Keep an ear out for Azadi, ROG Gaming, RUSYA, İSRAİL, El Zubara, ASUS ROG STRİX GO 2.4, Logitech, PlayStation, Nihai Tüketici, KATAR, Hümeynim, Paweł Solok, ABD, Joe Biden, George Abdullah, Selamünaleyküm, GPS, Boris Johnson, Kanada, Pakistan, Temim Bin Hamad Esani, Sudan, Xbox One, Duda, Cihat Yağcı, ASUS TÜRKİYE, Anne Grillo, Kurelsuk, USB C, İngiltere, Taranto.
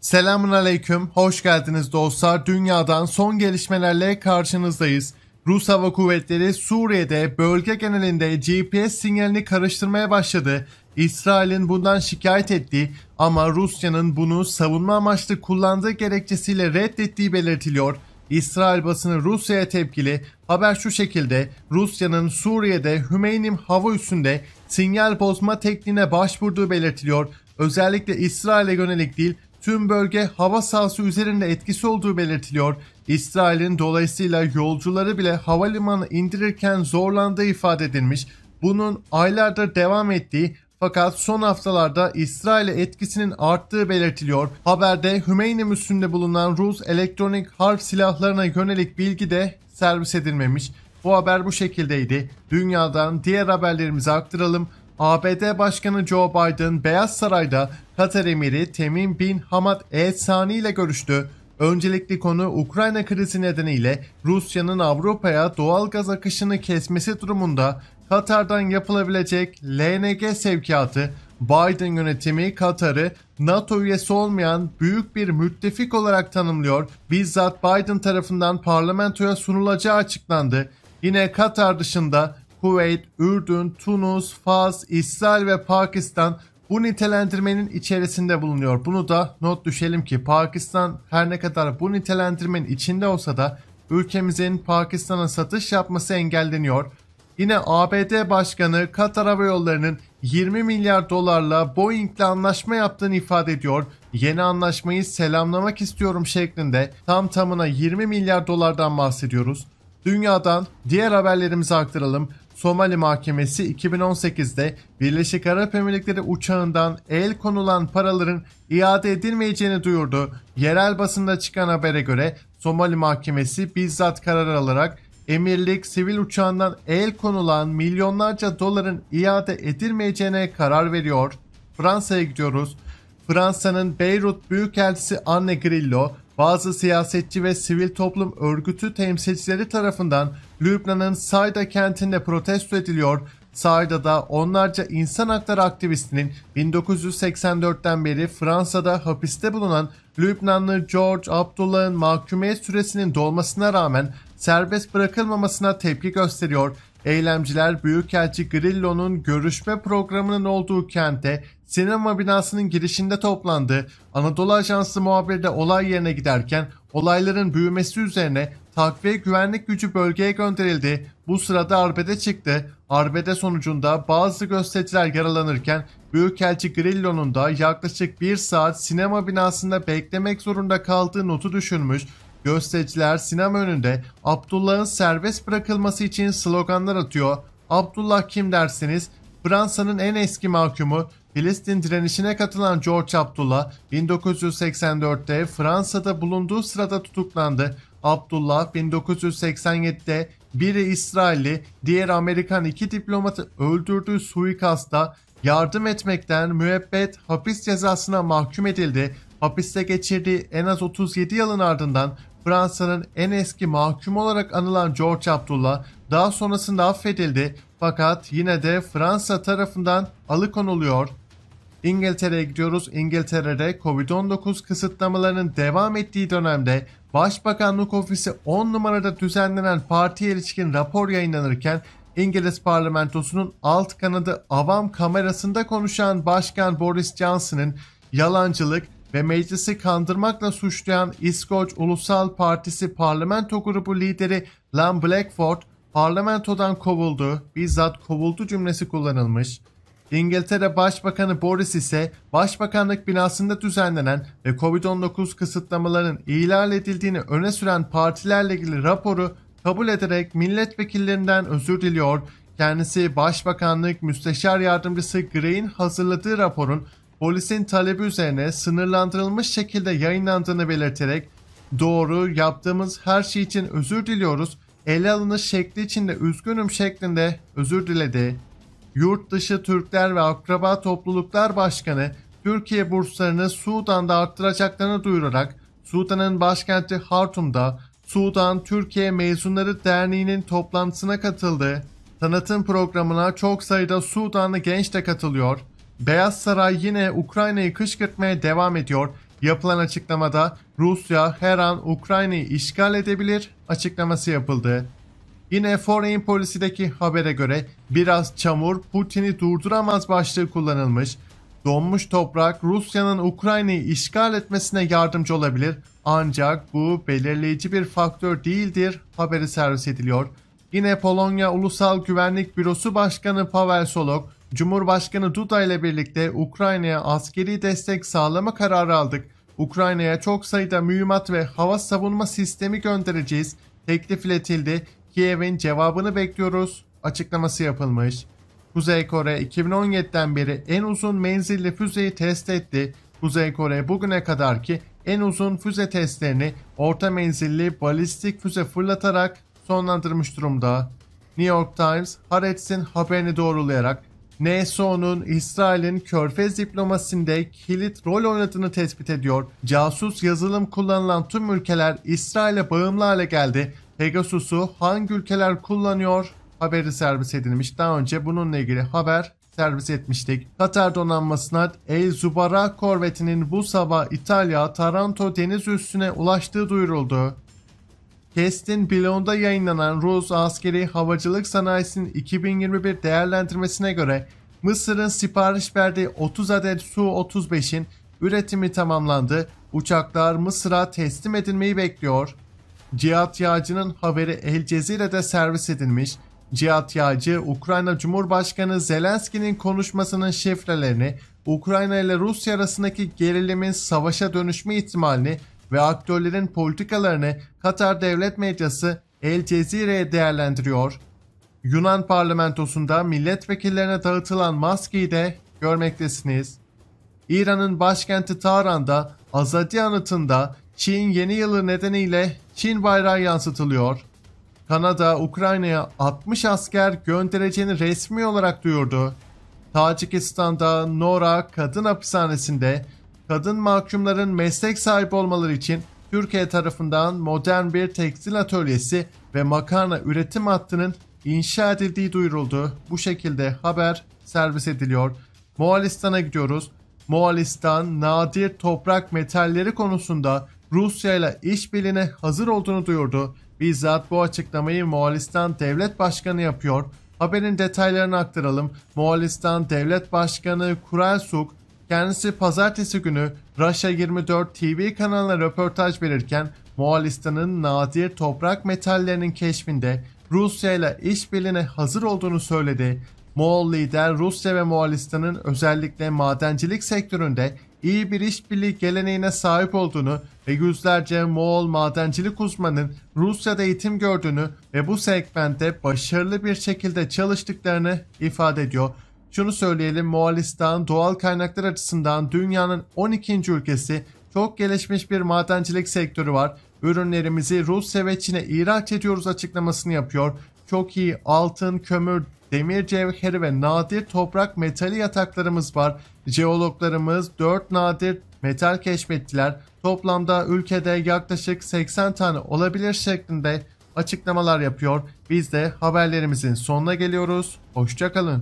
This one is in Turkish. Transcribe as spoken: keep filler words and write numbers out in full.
Selamünaleyküm, hoş geldiniz dostlar. Dünyadan son gelişmelerle karşınızdayız. Rus Hava Kuvvetleri Suriye'de bölge genelinde G P S sinyalini karıştırmaya başladı. İsrail'in bundan şikayet ettiği ama Rusya'nın bunu savunma amaçlı kullandığı gerekçesiyle reddettiği belirtiliyor. İsrail basını Rusya'ya tepkili. Haber şu şekilde: Rusya'nın Suriye'de Hümeynim hava üssünde sinyal bozma tekniğine başvurduğu belirtiliyor. Özellikle İsrail'e yönelik değil, tüm bölge hava sahası üzerinde etkisi olduğu belirtiliyor. İsrail'in dolayısıyla yolcuları bile havalimanı indirirken zorlandığı ifade edilmiş. Bunun aylardır devam ettiği fakat son haftalarda İsrail'e etkisinin arttığı belirtiliyor. Haberde Hümeynim üssünde bulunan Rus elektronik harp silahlarına yönelik bilgi de servis edilmemiş. Bu haber bu şekildeydi. Dünyadan diğer haberlerimizi aktaralım. A B D Başkanı Joe Biden Beyaz Saray'da Katar Emiri Temim Bin Hamad Esani ile görüştü. Öncelikli konu Ukrayna krizi nedeniyle Rusya'nın Avrupa'ya doğal gaz akışını kesmesi durumunda Katar'dan yapılabilecek L N G sevkiyatı. Biden yönetimi Katar'ı NATO üyesi olmayan büyük bir müttefik olarak tanımlıyor. Bizzat Biden tarafından parlamentoya sunulacağı açıklandı. Yine Katar dışında Kuveyt, Ürdün, Tunus, Fas, İsrail ve Pakistan bu nitelendirmenin içerisinde bulunuyor. Bunu da not düşelim ki Pakistan her ne kadar bu nitelendirmenin içinde olsa da ülkemizin Pakistan'a satış yapması engelleniyor. Yine A B D Başkanı Katar Hava Yolları'nın yirmi milyar dolarla Boeing'le anlaşma yaptığını ifade ediyor. Yeni anlaşmayı selamlamak istiyorum şeklinde tam tamına yirmi milyar dolardan bahsediyoruz. Dünyadan diğer haberlerimizi aktaralım. Somali Mahkemesi iki bin on sekizde Birleşik Arap Emirlikleri uçağından el konulan paraların iade edilmeyeceğini duyurdu. Yerel basında çıkan habere göre Somali Mahkemesi bizzat karar alarak emirlik sivil uçağından el konulan milyonlarca doların iade edilmeyeceğine karar veriyor. Fransa'ya gidiyoruz. Fransa'nın Beyrut Büyükelçisi Anne Grillo, bazı siyasetçi ve sivil toplum örgütü temsilcileri tarafından Lübnan'ın Saida kentinde protesto ediliyor. Saida'da onlarca insan hakları aktivistinin bin dokuz yüz seksen dörtten beri Fransa'da hapiste bulunan Lübnanlı George Abdullah'ın mahkumiyet süresinin dolmasına rağmen serbest bırakılmamasına tepki gösteriyor. Eylemciler Büyükelçi Grillo'nun görüşme programının olduğu kente sinema binasının girişinde toplandı. Anadolu Ajansı muhabiri de olay yerine giderken olayların büyümesi üzerine takviye güvenlik gücü bölgeye gönderildi. Bu sırada arbede çıktı. Arbede sonucunda bazı göstericiler yaralanırken Büyükelçi Grillo'nun da yaklaşık bir saat sinema binasında beklemek zorunda kaldığı notu düşürmüş. Göstericiler sinema önünde Abdullah'ın serbest bırakılması için sloganlar atıyor. Abdullah kim dersiniz? Fransa'nın en eski mahkumu, Filistin direnişine katılan George Abdullah bin dokuz yüz seksen dörtte Fransa'da bulunduğu sırada tutuklandı. Abdullah bin dokuz yüz seksen yedide biri İsrailli, diğer Amerikan iki diplomatı öldürdüğü suikasta yardım etmekten müebbet hapis cezasına mahkum edildi. Hapiste geçirdiği en az otuz yedi yılın ardından Fransa'nın en eski mahkumu olarak anılan George Abdullah daha sonrasında affedildi fakat yine de Fransa tarafından alıkonuluyor. İngiltere'ye gidiyoruz. İngiltere'de Covid on dokuz kısıtlamalarının devam ettiği dönemde Başbakanlık Ofisi on numarada düzenlenen partiye ilişkin rapor yayınlanırken İngiliz parlamentosunun alt kanadı Avam kamerasında konuşan Başkan Boris Johnson'ın yalancılık ve meclisi kandırmakla suçlayan İskoç Ulusal Partisi parlamento grubu lideri Lam Blackford parlamentodan kovuldu. Bizzat kovuldu cümlesi kullanılmış. İngiltere Başbakanı Boris ise Başbakanlık binasında düzenlenen ve Covid on dokuz kısıtlamalarının ihlal edildiğini öne süren partilerle ilgili raporu kabul ederek milletvekillerinden özür diliyor. Kendisi Başbakanlık Müsteşar Yardımcısı Gray'in hazırladığı raporun polisin talebi üzerine sınırlandırılmış şekilde yayınlandığını belirterek "Doğru, yaptığımız her şey için özür diliyoruz, ele alınış şekli için de üzgünüm" şeklinde özür diledi. Yurt dışı Türkler ve Akraba Topluluklar Başkanı Türkiye burslarını Sudan'da arttıracaklarını duyurarak Sudan'ın başkenti Hartum'da Sudan Türkiye Mezunları Derneği'nin toplantısına katıldı. Tanıtım programına çok sayıda Sudanlı genç de katılıyor. Beyaz Saray yine Ukrayna'yı kışkırtmaya devam ediyor. Yapılan açıklamada Rusya her an Ukrayna'yı işgal edebilir açıklaması yapıldı. Yine Foreign Policy'deki habere göre biraz çamur Putin'i durduramaz başlığı kullanılmış. Donmuş toprak Rusya'nın Ukrayna'yı işgal etmesine yardımcı olabilir ancak bu belirleyici bir faktör değildir haberi servis ediliyor. Yine Polonya Ulusal Güvenlik Bürosu Başkanı Paweł Solok, Cumhurbaşkanı Duda ile birlikte Ukrayna'ya askeri destek sağlama kararı aldık. Ukrayna'ya çok sayıda mühimmat ve hava savunma sistemi göndereceğiz. Teklif iletildi. Kiev'in cevabını bekliyoruz açıklaması yapılmış. Kuzey Kore iki bin on yedi'den beri en uzun menzilli füzeyi test etti. Kuzey Kore bugüne kadarki en uzun füze testlerini orta menzilli balistik füze fırlatarak sonlandırmış durumda. New York Times, Haaretz'in haberini doğrulayarak N S O'nun İsrail'in Körfez diplomasisinde kilit rol oynadığını tespit ediyor. Casus yazılım kullanılan tüm ülkeler İsrail'e bağımlı hale geldi. Pegasus'u hangi ülkeler kullanıyor haberi servis edilmiş. Daha önce bununla ilgili haber servis etmiştik. Katar donanmasına El Zubara korvetinin bu sabah İtalya Taranto deniz üssüne ulaştığı duyuruldu. Kestin Bilon'da yayınlanan Rus askeri havacılık sanayisinin iki bin yirmi bir değerlendirmesine göre Mısır'ın sipariş verdiği otuz adet Su otuz beş'in üretimi tamamlandı. Uçaklar Mısır'a teslim edilmeyi bekliyor. Cihat Yağcı'nın haberi El Cezire'de servis edilmiş. Cihat Yağcı, Ukrayna Cumhurbaşkanı Zelenski'nin konuşmasının şifrelerini, Ukrayna ile Rusya arasındaki gerilimin savaşa dönüşme ihtimalini ve aktörlerin politikalarını Katar devlet medyası El Cezire'ye değerlendiriyor. Yunan parlamentosunda milletvekillerine dağıtılan maskeyi de görmektesiniz. İran'ın başkenti Tahran'da Azadi anıtında Çin yeni yılı nedeniyle Çin bayrağı yansıtılıyor. Kanada Ukrayna'ya altmış asker göndereceğini resmi olarak duyurdu. Tacikistan'da Nora kadın hapishanesinde kadın mahkumların meslek sahibi olmaları için Türkiye tarafından modern bir tekstil atölyesi ve makarna üretim hattının inşa edildiği duyuruldu. Bu şekilde haber servis ediliyor. Moğolistan'a gidiyoruz. Moğolistan nadir toprak metalleri konusunda Rusya ile işbirliğine hazır olduğunu duyurdu. Bizzat bu açıklamayı Moğolistan Devlet Başkanı yapıyor. Haberin detaylarını aktaralım. Moğolistan Devlet Başkanı Kurelsuk, kendisi pazartesi günü Rusya yirmi dört T V kanalına röportaj verirken Moğolistan'ın nadir toprak metallerinin keşfinde Rusya ile işbirliğine hazır olduğunu söyledi. Moğol lider Rusya ve Moğolistan'ın özellikle madencilik sektöründe iyi bir işbirliği geleneğine sahip olduğunu ve yüzlerce Moğol madencilik uzmanının Rusya'da eğitim gördüğünü ve bu segmentte başarılı bir şekilde çalıştıklarını ifade ediyor. Şunu söyleyelim, Moğolistan doğal kaynaklar açısından dünyanın on ikinci ülkesi, çok gelişmiş bir madencilik sektörü var. Ürünlerimizi Rusya ve Çin'e ihraç ediyoruz açıklamasını yapıyor. Çok iyi altın, kömür, demir cevheri ve nadir toprak metali yataklarımız var. Jeologlarımız dört nadir metal keşfettiler. Toplamda ülkede yaklaşık seksen tane olabilir şeklinde açıklamalar yapıyor. Biz de haberlerimizin sonuna geliyoruz. Hoşça kalın.